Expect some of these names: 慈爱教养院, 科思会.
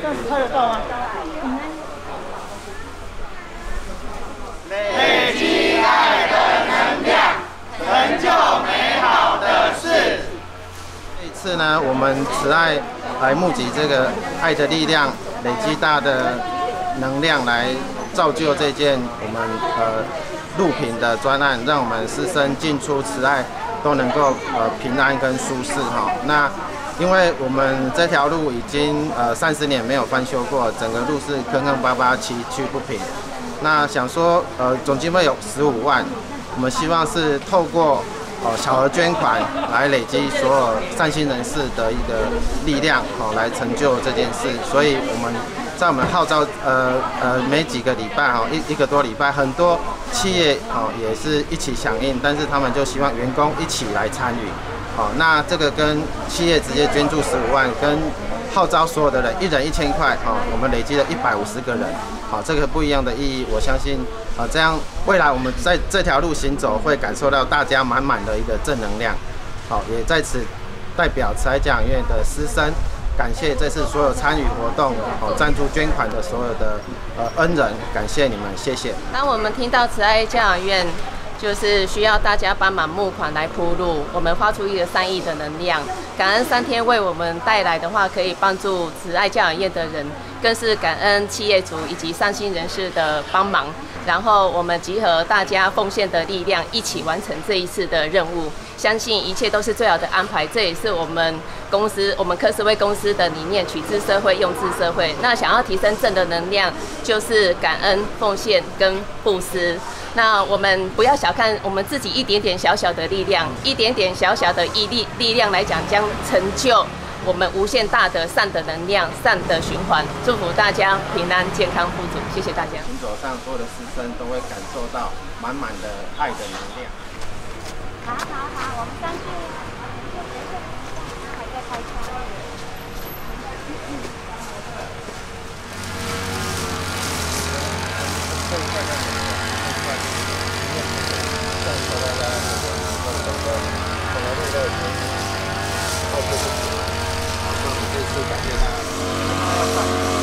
这样子拍得到吗？累积爱的能量，成就美好的事。这次呢，我们慈爱来募集这个爱的力量，累积大的能量来造就这件我们录屏的专案，让我们师生进出慈爱都能够平安跟舒适哈。那。 因为我们这条路已经30年没有翻修过，整个路是坑坑巴巴、崎岖不平。那想说总经费有15万，我们希望是透过小额捐款来累积所有善心人士的一个力量，来成就这件事。所以我们在我们号召每几个礼拜一个多礼拜，很多企业也是一起响应，但是他们就希望员工一起来参与。 好，那这个跟企业直接捐助15万，跟号召所有的人一人1000块，我们累积了150个人，好，这个不一样的意义，我相信这样未来我们在这条路行走，会感受到大家满满的一个正能量。好，也在此代表慈爱教养院的师生，感谢这次所有参与活动、赞助捐款的所有的恩人，感谢你们，谢谢。当我们听到慈爱教养院。 就是需要大家帮忙募款来铺路，我们发出一个3亿的能量，感恩3天为我们带来的话，可以帮助慈爱教养院的人，更是感恩企业主以及善心人士的帮忙。然后我们集合大家奉献的力量，一起完成这一次的任务。相信一切都是最好的安排，这也是我们公司，我们科思会公司的理念：取之社会，用之社会。那想要提升正的能量，就是感恩、奉献跟布施。 那我们不要小看我们自己一点点小小的力量，一点点小小的力量来讲，将成就我们无限大的善的能量、善的循环。祝福大家平安、健康、富足，谢谢大家。行走上所有的师生都会感受到满满的爱的能量。好好好，我们上去，还在拍照。 好，这次感谢大家。